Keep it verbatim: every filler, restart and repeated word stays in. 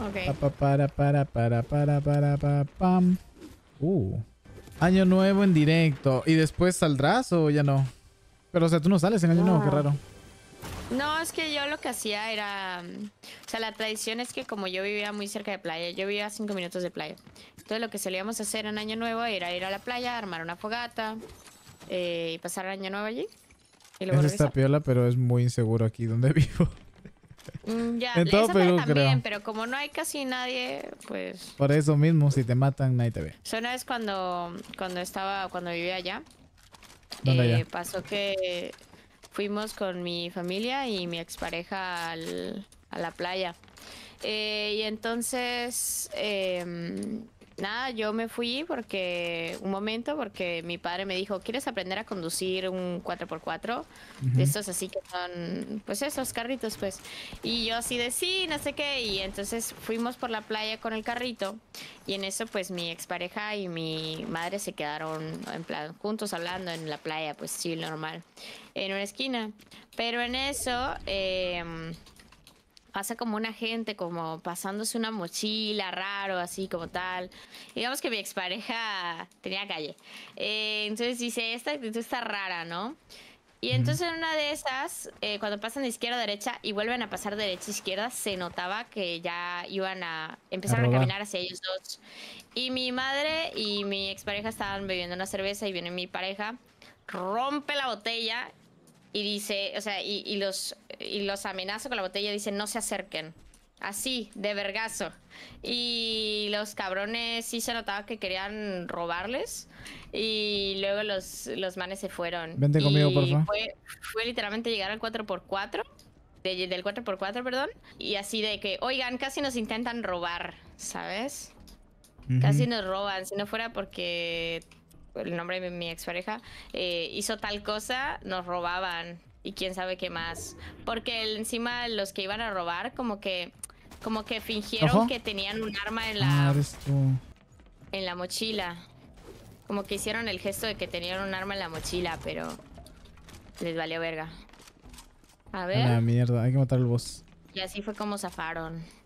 Ok. Pa, para, para, para, para, para, para, pam. Uh. Año nuevo en directo. ¿Y después saldrás o ya no? Pero, o sea, tú no sales en año no. nuevo, qué raro. No, es que yo lo que hacía era... O sea, la tradición es que como yo vivía muy cerca de playa, yo vivía a cinco minutos de playa. Entonces lo que solíamos hacer en año nuevo era ir a la playa, armar una fogata eh, y pasar el año nuevo allí. Y luego es esta piola, pero es muy inseguro aquí donde vivo. Mm, ya, en todo Perú, también, creo. Pero como no hay casi nadie, pues... Por eso mismo, si te matan, nadie te ve. So, una vez cuando, cuando estaba, cuando vivía allá, ¿Dónde eh, allá? pasó que... Fuimos con mi familia y mi expareja al, a la playa. Eh, y entonces, eh, nada, yo me fui porque, un momento, porque mi padre me dijo, ¿quieres aprender a conducir un cuatro por cuatro? Uh-huh. De estos así que son, pues esos carritos, pues. Y yo así de sí, no sé qué. Y entonces fuimos por la playa con el carrito. Y en eso, pues, mi expareja y mi madre se quedaron, en plan, juntos hablando en la playa, pues sí, normal. En una esquina, pero en eso eh, pasa como una gente como pasándose una mochila raro, así como tal. Digamos que mi expareja tenía calle, eh, entonces dice, esta actitud está rara, ¿no? Y entonces en una de esas, eh, cuando pasan de izquierda a derecha y vuelven a pasar de derecha a izquierda, se notaba que ya iban a... Empezaron a caminar hacia ellos dos. Y mi madre y mi expareja estaban bebiendo una cerveza y viene mi pareja, rompe la botella... Y dice, o sea, y, y los y los amenazo con la botella, dice, no se acerquen. Así, de vergazo. Y los cabrones sí se notaba que querían robarles. Y luego los, los manes se fueron. Vente y conmigo, por favor. Fue, fue literalmente llegar al cuatro por cuatro, de, del cuatro por cuatro, perdón. Y así de que, oigan, casi nos intentan robar, ¿sabes? Uh-huh. Casi nos roban, si no fuera porque... el nombre de mi expareja, eh, hizo tal cosa, nos robaban y quién sabe qué más. Porque encima los que iban a robar como que como que fingieron Ojo. que tenían un arma en la, ah, en la mochila. Como que hicieron el gesto de que tenían un arma en la mochila, pero les valió verga. A ver. A la mierda, hay que matar al boss. Y así fue como zafaron.